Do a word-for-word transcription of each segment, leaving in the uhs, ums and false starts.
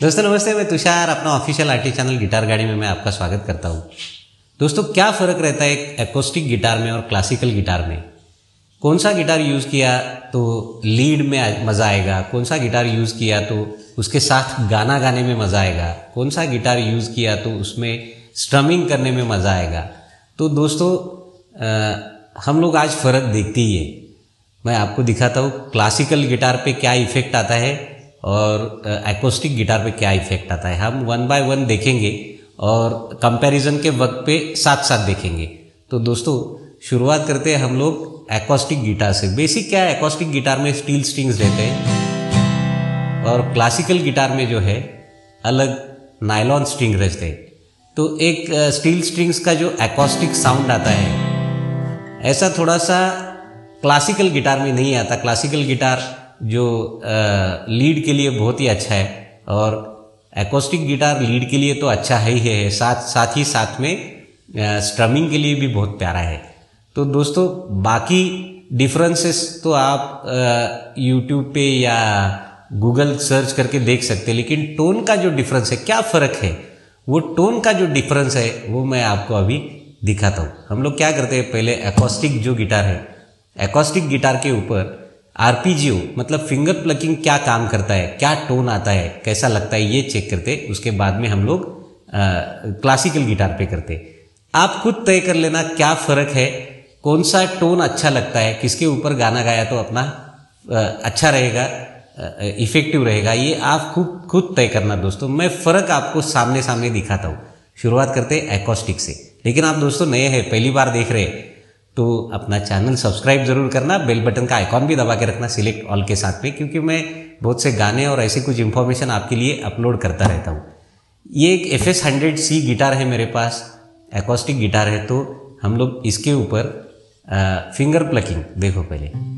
दोस्तों नमस्ते, मैं तुषार अपना ऑफिशियल आर्टिस्ट चैनल गिटार गाड़ी में मैं आपका स्वागत करता हूँ। दोस्तों क्या फ़र्क रहता है एक एकॉस्टिक गिटार में और क्लासिकल गिटार में? कौन सा गिटार यूज़ किया तो लीड में मज़ा आएगा, कौन सा गिटार यूज़ किया तो उसके साथ गाना गाने में मज़ा आएगा, कौन सा गिटार यूज़ किया तो उसमें स्ट्रमिंग करने में मज़ा आएगा। तो दोस्तों आ, हम लोग आज फ़र्क देखते ही है। मैं आपको दिखाता हूँ क्लासिकल गिटार पर क्या इफ़ेक्ट आता है और एकॉस्टिक गिटार पे क्या इफेक्ट आता है। हम वन बाय वन देखेंगे और कंपैरिजन के वक्त पे साथ साथ देखेंगे। तो दोस्तों शुरुआत करते हैं हम लोग एकॉस्टिक गिटार से। बेसिक क्या है, एकॉस्टिक गिटार में स्टील स्ट्रिंग्स रहते हैं और क्लासिकल गिटार में जो है अलग नायलॉन स्ट्रिंग रहते हैं। तो एक स्टील स्ट्रिंग्स का जो एकॉस्टिक साउंड आता है ऐसा थोड़ा सा क्लासिकल गिटार में नहीं आता। क्लासिकल गिटार जो लीड के लिए बहुत ही अच्छा है और एकॉस्टिक गिटार लीड के लिए तो अच्छा है ही है, साथ साथ ही साथ में स्ट्रमिंग के लिए भी बहुत प्यारा है। तो दोस्तों बाकी डिफरेंसेस तो आप यूट्यूब पे या गूगल सर्च करके देख सकते हैं, लेकिन टोन का जो डिफरेंस है, क्या फ़र्क है, वो टोन का जो डिफरेंस है वो मैं आपको अभी दिखाता हूँ। हम लोग क्या करते हैं, पहले एकॉस्टिक जो गिटार है, एकॉस्टिक गिटार के ऊपर आरपीजीओ मतलब फिंगर प्लकिंग क्या काम करता है, क्या टोन आता है, कैसा लगता है, ये चेक करते। उसके बाद में हम लोग क्लासिकल गिटार पे करते। आप खुद तय कर लेना क्या फ़र्क है, कौन सा टोन अच्छा लगता है, किसके ऊपर गाना गाया तो अपना आ, अच्छा रहेगा, इफ़ेक्टिव रहेगा, ये आप खुद खुद तय करना। दोस्तों मैं फ़र्क आपको सामने सामने दिखाता हूँ। शुरुआत करते हैं एकॉस्टिक से। लेकिन आप दोस्तों नए हैं, पहली बार देख रहे हैं तो अपना चैनल सब्सक्राइब जरूर करना, बेल बटन का आइकॉन भी दबा के रखना सिलेक्ट ऑल के साथ में, क्योंकि मैं बहुत से गाने और ऐसे कुछ इन्फॉर्मेशन आपके लिए अपलोड करता रहता हूँ। ये एक F S hundred C guitar है मेरे पास, एकॉस्टिक गिटार है। तो हम लोग इसके ऊपर फिंगर प्लकिंग देखो पहले।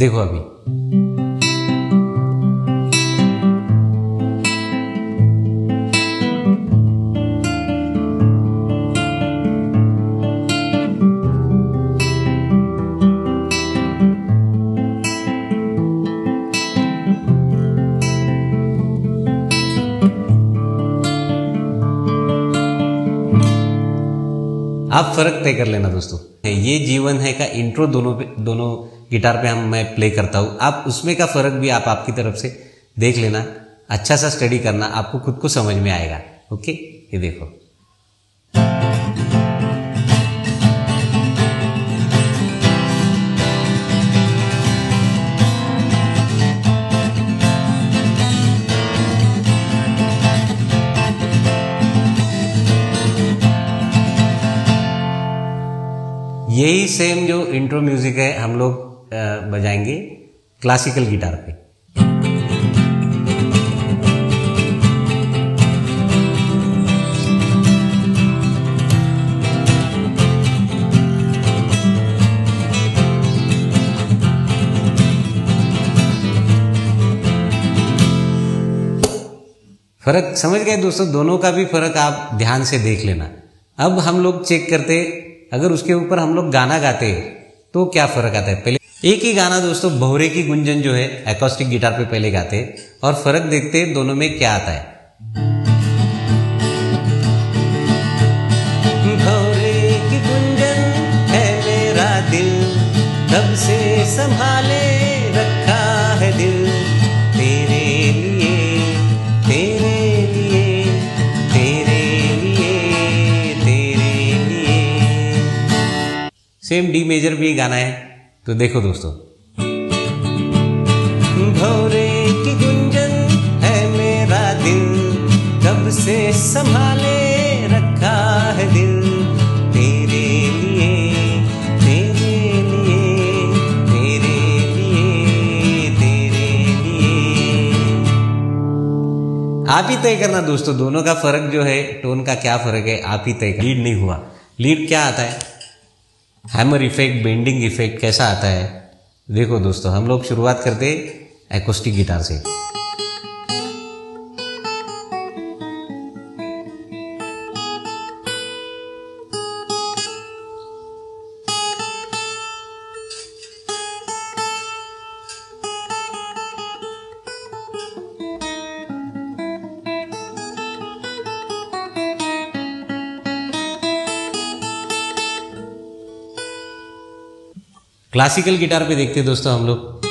देखो अभी आप फर्क तय कर लेना दोस्तों। ये जीवन है का इंट्रो दोनों पे, दोनों गिटार पे हम मैं प्ले करता हूँ। आप उसमें का फ़र्क भी आप आपकी तरफ से देख लेना, अच्छा सा स्टडी करना, आपको खुद को समझ में आएगा। ओके ये देखो, यही सेम जो इंट्रो म्यूजिक है हम लोग बजाएंगे क्लासिकल गिटार पे। फर्क समझ गए दोस्तों, दोनों का भी फर्क आप ध्यान से देख लेना। अब हम लोग चेक करते, अगर उसके ऊपर हम लोग गाना गाते हैं तो क्या फर्क आता है। पहले एक ही गाना दोस्तों, भौरे की गुंजन जो है एकॉस्टिक गिटार पे पहले गाते हैं और फर्क देखते हैं दोनों में क्या आता है। भौरे की गुंजन है मेरा दिल, तब से संभाले रखा है दिल, तेरे लिए तेरे लिए तेरे लिए तेरे लिए। सेम डी मेजर भी गाना है, तो देखो दोस्तों, भौरे की गुंजन है मेरा दिल, तब से संभाले रखा है दिल तेरे लिए, तेरे लिए, तेरे लिए, तेरे लिए। आप ही तय करना दोस्तों, दोनों का फर्क जो है, टोन का क्या फर्क है आप ही तय कर। लीड नहीं हुआ, लीड क्या आता है, हैमर इफेक्ट, बेंडिंग इफेक्ट कैसा आता है। देखो दोस्तों, हम लोग शुरुआत करते हैं एकॉस्टिक गिटार से। क्लासिकल गिटार पे देखते हैं दोस्तों हम लोग।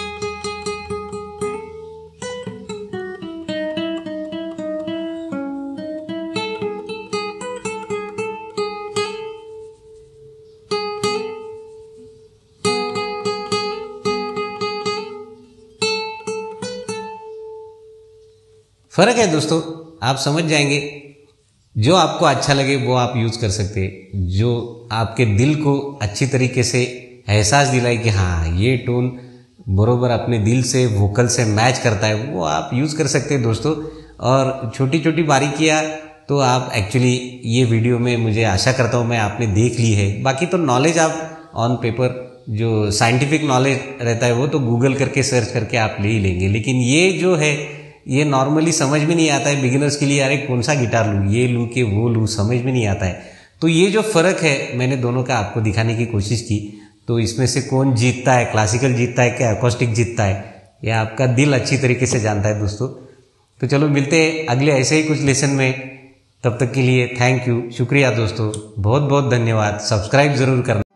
फर्क है दोस्तों, आप समझ जाएंगे। जो आपको अच्छा लगे वो आप यूज कर सकते हैं, जो आपके दिल को अच्छी तरीके से एहसास दिलाए कि हाँ ये टोन बरोबर अपने दिल से, वोकल से मैच करता है, वो आप यूज़ कर सकते हैं दोस्तों। और छोटी छोटी बारीकियाँ तो आप एक्चुअली ये वीडियो में मुझे आशा करता हूँ मैं आपने देख ली है। बाकी तो नॉलेज आप ऑन पेपर जो साइंटिफिक नॉलेज रहता है वो तो गूगल करके सर्च करके आप ले ही लेंगे, लेकिन ये जो है ये नॉर्मली समझ में नहीं आता है बिगिनर्स के लिए। अरे कौन सा गिटार लूँ, ये लूँ कि वो लूँ, समझ में नहीं आता है। तो ये जो फ़र्क है मैंने दोनों का आपको दिखाने की कोशिश की। तो इसमें से कौन जीतता है, क्लासिकल जीतता है क्या एकॉस्टिक जीतता है, यह आपका दिल अच्छी तरीके से जानता है दोस्तों। तो चलो मिलते हैं अगले ऐसे ही कुछ लेसन में, तब तक के लिए थैंक यू, शुक्रिया दोस्तों, बहुत बहुत धन्यवाद। सब्सक्राइब ज़रूर करना।